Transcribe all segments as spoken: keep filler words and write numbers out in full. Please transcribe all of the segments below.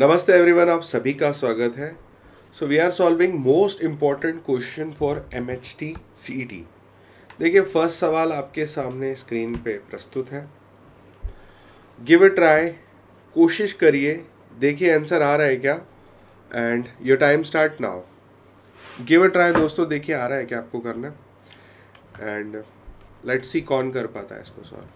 नमस्ते एवरीवन, आप सभी का स्वागत है। So we are solving most important question for M H T C E T. देखिए, फर्स्ट सवाल आपके सामने स्क्रीन पे प्रस्तुत है। गिव अ ट्राई, कोशिश करिए, देखिए आंसर आ रहा है क्या। And your time start now. Give a try दोस्तों, देखिए आ रहा है क्या आपको करना। एंड लेट्स सी कौन कर पाता है इसको solve.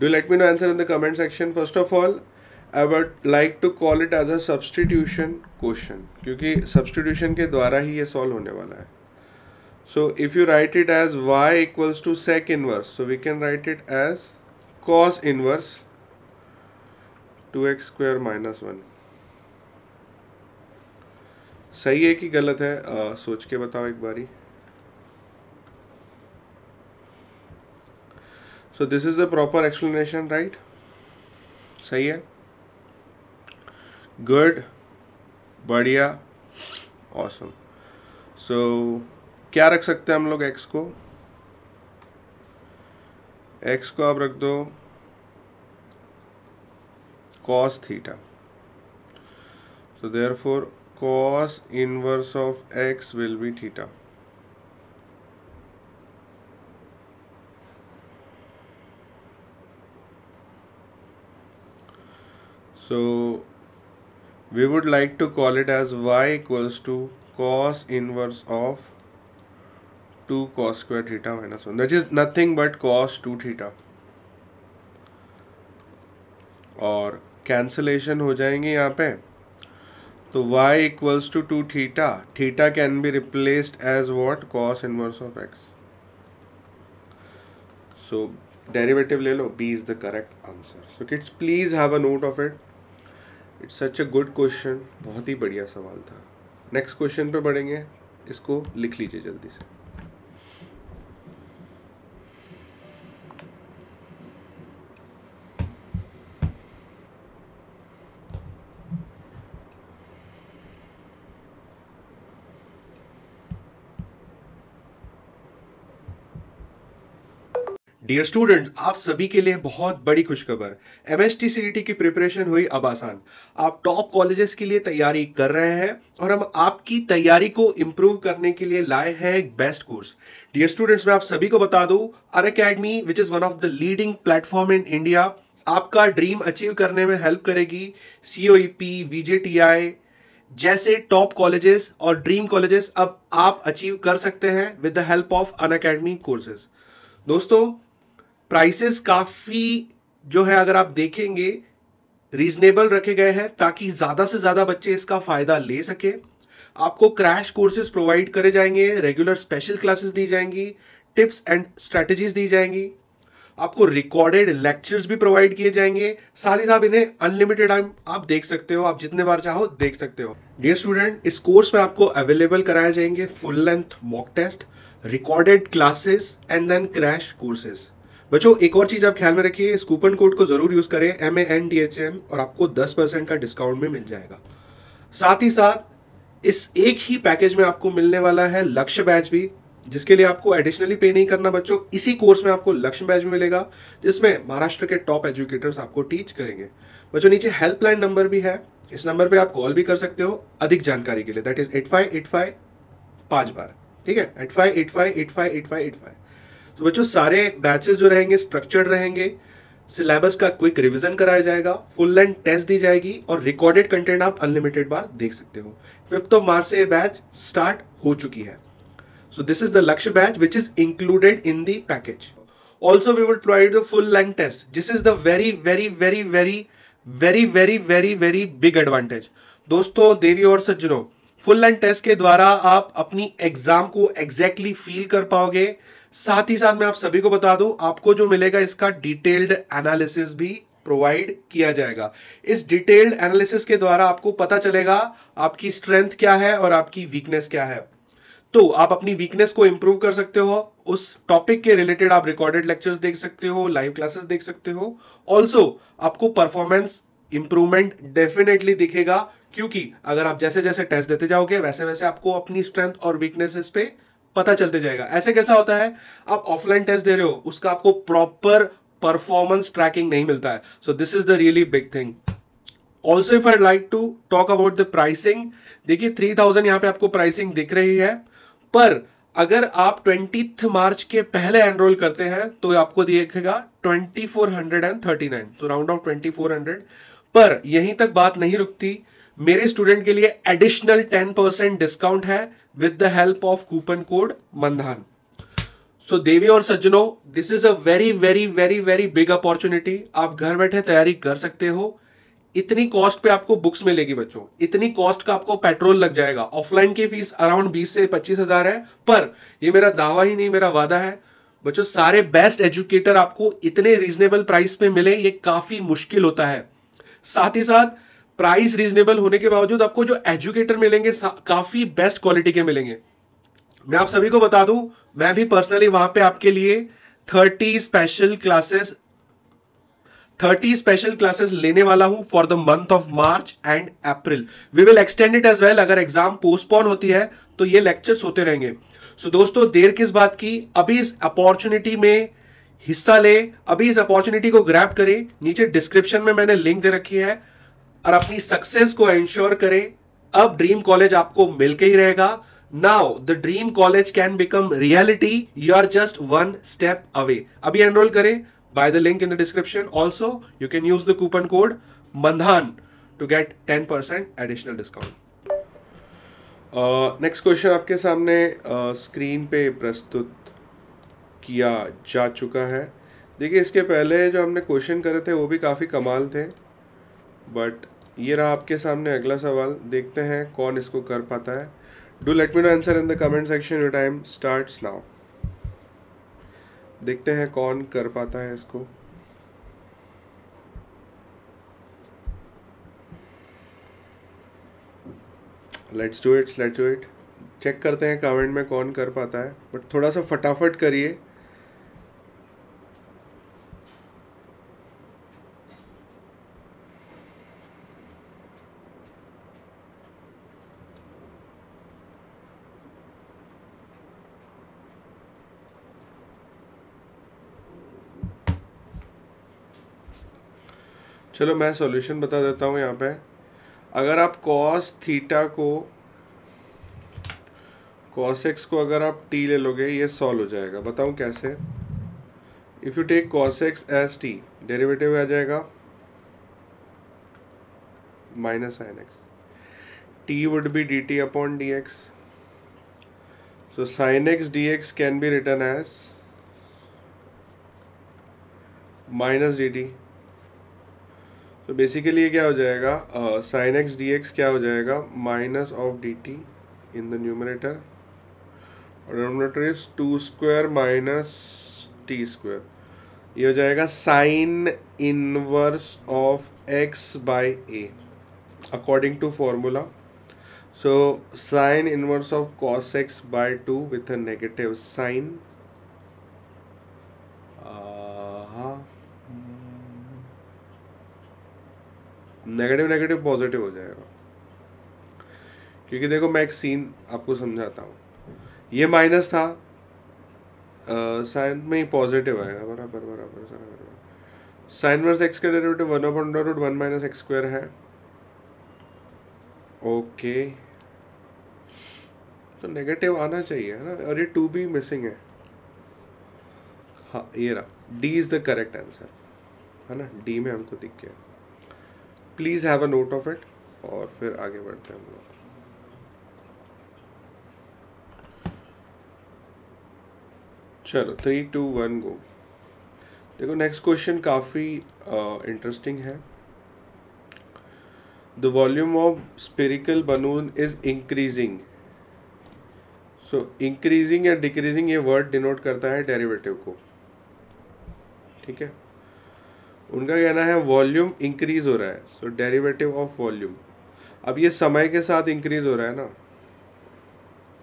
Do let me know answer in the comment section. First of all I would like to call it as a substitution question, क्योंकि सब्सटीट्यूशन के द्वारा ही ये सॉल्व होने वाला है। So if you write it as y equals to sec inverse, so we can write it as cos inverse two x square minus one. सही है कि गलत है, आ, सोच के बताओ एक बारी। So this is the proper explanation, right? सही है, गुड, बढ़िया, ऑसम। सो क्या रख सकते हैं हम लोग? एक्स को एक्स को आप रख दो cos theta. So therefore cos inverse of x will be theta. So we would like to call it as y equals to cos inverse of two cos square theta minus one, which is nothing but cos two theta, और cancellation हो जाएंगे यहाँ पे। तो y equals to two theta, theta can be replaced as what? cos inverse of x. so derivative ले लो, b is the correct answer. so kids, please have a note of it. It's such a good question, बहुत ही बढ़िया सवाल था। Next question पे बढ़ेंगे, इसको लिख लीजिए जल्दी से। डियर स्टूडेंट्स, आप सभी के लिए बहुत बड़ी खुशखबर, M H T C E T की प्रिपरेशन हुई अब आसान। आप टॉप कॉलेजेस के लिए तैयारी कर रहे हैं और हम आपकी तैयारी को इम्प्रूव करने के लिए लाए हैं एक बेस्ट कोर्स। डियर स्टूडेंट्स, मैं आप सभी को बता दूं, Unacademy which is one of the leading platform in India, आपका ड्रीम अचीव करने में हेल्प करेगी। C O E P, V J T I जैसे टॉप कॉलेजेस और ड्रीम कॉलेजेस अब आप अचीव कर सकते हैं with the help of Unacademy courses. दोस्तों, प्राइसेस काफ़ी जो है, अगर आप देखेंगे, रीजनेबल रखे गए हैं ताकि ज़्यादा से ज़्यादा बच्चे इसका फ़ायदा ले सकें। आपको क्रैश कोर्सेज प्रोवाइड करे जाएंगे, रेगुलर स्पेशल क्लासेस दी जाएंगी, टिप्स एंड स्ट्रैटेजीज दी जाएंगी, आपको रिकॉर्डेड लेक्चर्स भी प्रोवाइड किए जाएंगे। साथ ही साथ इन्हें अनलिमिटेड टाइम आप देख सकते हो, आप जितने बार चाहो देख सकते हो। डियर स्टूडेंट, इस कोर्स में आपको अवेलेबल कराए जाएंगे full length mock test, recorded classes and then crash courses. बच्चों, एक और चीज़ आप ख्याल में रखिए, इस कूपन कोड को ज़रूर यूज़ करें, M A N D H M, और आपको दस परसेंट का डिस्काउंट भी मिल जाएगा। साथ ही साथ इस एक ही पैकेज में आपको मिलने वाला है लक्ष्य बैच भी, जिसके लिए आपको एडिशनली पे नहीं करना। बच्चों, इसी कोर्स में आपको लक्ष्य बैच भी मिलेगा, जिसमें महाराष्ट्र के टॉप एजुकेटर्स आपको टीच करेंगे। बच्चों, नीचे हेल्पलाइन नंबर भी है, इस नंबर पर आप कॉल भी कर सकते हो अधिक जानकारी के लिए। That is eight five eight five, पाँच बार, ठीक है, eight five eight five eight five eight five eight five. तो बच्चों, सारे बैचेस जो रहेंगे स्ट्रक्चर्ड रहेंगे, सिलेबस का क्विक रिवीजन कराया जाएगा, फुल लेंथ टेस्ट दी जाएगी और रिकॉर्डेड कंटेंट आप अनलिमिटेड बार देख सकते हो। फिफ्थ ऑफ मार्च से ये बैच स्टार्ट हो चुकी है। So this is the Lakshya batch which is included in the package. Also we will provide the full length test, this is the very very very very very very very very big advantage. दोस्तों, देवी और सज्जनों, full length test के द्वारा आप अपनी exam को exactly feel कर पाओगे। साथ ही साथ मैं आप सभी को बता दूं, आपको जो मिलेगा इसका डिटेल्ड एनालिसिस भी प्रोवाइड किया जाएगा। इस डिटेल्ड एनालिसिस के द्वारा आपको पता चलेगा आपकी स्ट्रेंथ क्या है और आपकी वीकनेस क्या है। तो आप अपनी वीकनेस को इम्प्रूव कर सकते हो, उस टॉपिक के रिलेटेड आप रिकॉर्डेड लेक्चर्स देख सकते हो, लाइव क्लासेस देख सकते हो। ऑल्सो आपको परफॉर्मेंस इम्प्रूवमेंट डेफिनेटली दिखेगा, क्योंकि अगर आप जैसे जैसे टेस्ट देते जाओगे वैसे वैसे आपको अपनी स्ट्रेंथ और वीकनेसेस पे पता चलते जाएगा। ऐसे कैसा होता है, आप ऑफलाइन टेस्ट दे रहे हो, उसका आपको प्रॉपर परफॉर्मेंस ट्रैकिंग नहीं मिलता है। So this is the really big thing. Also if I like to talk about the pricing, देखिए थ्री थाउजेंड यहाँ पे आपको प्राइसिंग दिख रही है, पर अगर आप ट्वेंटीथ मार्च के पहले एनरोल करते हैं तो आपको दिखेगा twenty four hundred and thirty nine, तो round off twenty four hundred. पर यहीं तक बात नहीं रुकती, मेरे स्टूडेंट के लिए एडिशनल टेन परसेंट डिस्काउंट है with the help of coupon code Mandhan. सो देवी और सज्जनों, this is a very very very very big opportunity. आप घर बैठे तैयारी कर सकते हो। इतनी कॉस्ट पे आपको बुक्स मिलेगी बच्चों, इतनी कॉस्ट का आपको पेट्रोल लग जाएगा। ऑफलाइन की फीस अराउंड बीस से पच्चीस हज़ार है, पर ये मेरा दावा ही नहीं, मेरा वादा है बच्चों, सारे बेस्ट एजुकेटर आपको इतने रीजनेबल प्राइस पे मिले, ये काफ़ी मुश्किल होता है। साथ ही साथ प्राइस रीजनेबल होने के बावजूद आपको जो एजुकेटर मिलेंगे काफ़ी बेस्ट क्वालिटी के मिलेंगे। मैं आप सभी को बता दूँ, मैं भी पर्सनली वहाँ पर आपके लिए thirty special classes thirty special classes लेने वाला हूं for the month of March and April. We will extend it as well, अगर एग्जाम पोस्टपोन होती है तो ये लेक्चर्स होते रहेंगे। सो so, दोस्तों, देर किस बात की, अभी इस अपॉर्चुनिटी में हिस्सा ले, अभी इस अपॉर्चुनिटी को ग्रैब करें। नीचे डिस्क्रिप्शन में मैंने लिंक दे रखी है और अपनी सक्सेस को इंश्योर करें। अब ड्रीम कॉलेज आपको मिल के ही रहेगा। Now the dream college can become reality, you are just one step away. अभी एनरोल करें by the link in the description. Also, you can use the coupon code Mandhan to get ten percent additional discount. Next question आपके सामने screen पे प्रस्तुत किया जा चुका है। देखिए, इसके पहले जो हमने क्वेश्चन करे थे वो भी काफ़ी कमाल थे, बट ये रहा आपके सामने अगला सवाल। देखते हैं कौन इसको कर पाता है। Do let me know answer in the comment section. Your time starts now. देखते हैं कौन कर पाता है इसको। Let's do it, let's do it. Check करते हैं कमेंट में कौन कर पाता है, बट थोड़ा सा फटाफट करिए। चलो मैं सॉल्यूशन बता देता हूँ यहाँ पे। अगर आप कॉस थीटा को कॉस एक्स को अगर आप टी ले लोगे, ये सॉल्व हो जाएगा। बताऊँ कैसे? If you take cos x as t, derivative आ जाएगा minus sine x. T would be d t upon d x, so sine x d x can be return as minus d t. तो basically ये क्या हो जाएगा, sign x d x क्या हो जाएगा, minus of d t in the numerator, और denominator is two square minus t square. ये हो जाएगा sine inverse of x by a according to formula. So sine inverse of cos x by two with a negative sign. Negative negative positive हो जाएगा, क्योंकि देखो मैं एक scene आपको समझाता हूँ। ये माइनस था, साइन में ही पॉजिटिव आएगा। बराबर बराबर बराबर साइन वर्स एक्स का derivative one upon under root one minus x square है। ओके, तो नेगेटिव आना चाहिए है ना, और ये टू भी मिसिंग है। हाँ, ये रहा, d is the correct answer है ना। डी में हमको दिख गया। Please have a note of it, और फिर आगे बढ़ते हैं हम लोग। चलो थ्री टू वन गो। देखो नेक्स्ट क्वेश्चन काफ़ी इंटरेस्टिंग है। The volume of spherical balloon is increasing. So increasing या डिक्रीजिंग ये वर्ड डिनोट करता है डेरिवेटिव को, ठीक है। उनका कहना है वॉल्यूम इंक्रीज हो रहा है, सो डेरिवेटिव ऑफ वॉल्यूम। अब ये समय के साथ इंक्रीज हो रहा है ना,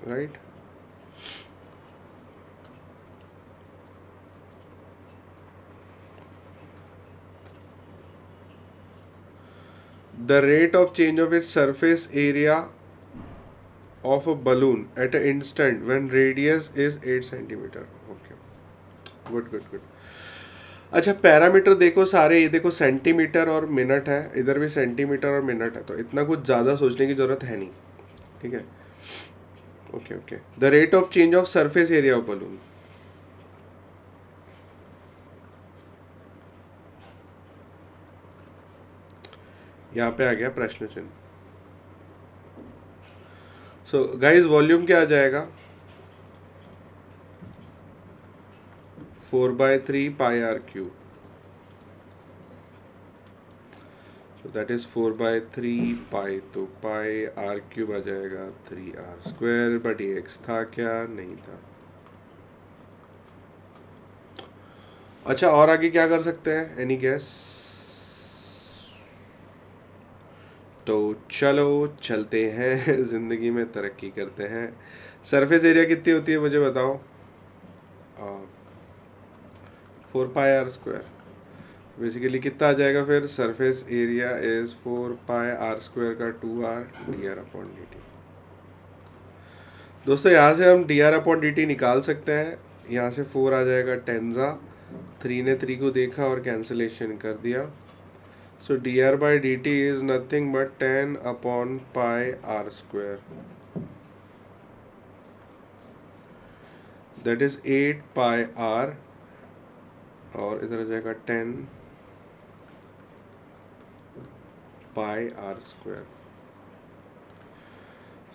right right? The rate of change of its surface area of a balloon at a instant when radius is eight centimeter. Okay, good good good. अच्छा पैरामीटर देखो सारे, ये देखो सेंटीमीटर और मिनट है, इधर भी सेंटीमीटर और मिनट है, तो इतना कुछ ज़्यादा सोचने की ज़रूरत है नहीं, ठीक है। Okay okay, the rate of change of surface area of balloon, यहाँ पे आ गया प्रश्न चिन्ह। सो गाइस वॉल्यूम क्या आ जाएगा, four by three pi r cube, so that is four by three pi, तो पाई आर क्यूब आ जाएगा थ्री आर स्क्वायर बट ये एक्स था क्या, नहीं था। अच्छा और आगे क्या कर सकते हैं, एनी गैस? तो चलो चलते हैं ज़िंदगी में तरक्की करते हैं। सरफेस एरिया कितनी होती है मुझे बताओ, four pi r square, basically कितना आ जाएगा फिर, surface area is four pi r square का two r d r upon d t. दोस्तों यहाँ से हम d r upon d t निकाल सकते हैं, यहाँ से फोर आ जाएगा टेंजा, थ्री ने थ्री को देखा और कैंसिलेशन कर दिया, so d r by d t is nothing but ten upon pi r square, that is eight pi r और इधर आ जाएगा टेन पाई आर स्क्वायर।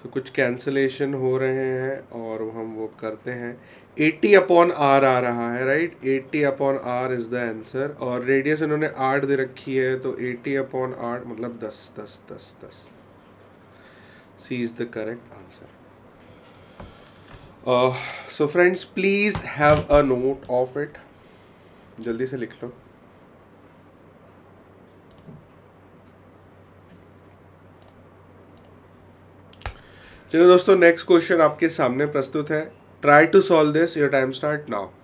सो कुछ कैंसिलेशन हो रहे हैं और हम वो करते हैं, एटी अपॉन आर आ रहा है right, eighty upon r is the answer, और रेडियस इन्होंने आठ दे रखी है तो एटी अपॉन आठ मतलब दस दस दस दस C is the correct answer. So friends please have a note of it, जल्दी से लिख लो। चलो दोस्तों नेक्स्ट क्वेश्चन आपके सामने प्रस्तुत है, try to solve this, your time start now.